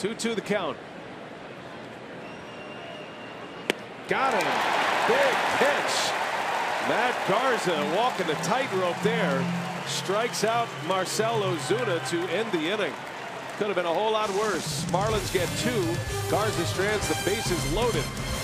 2-2 the count. Got him. Big pitch. Matt Garza walking the tightrope there. Strikes out Marcell Ozuna to end the inning. Could have been a whole lot worse. Marlins get two. Garza strands the bases loaded.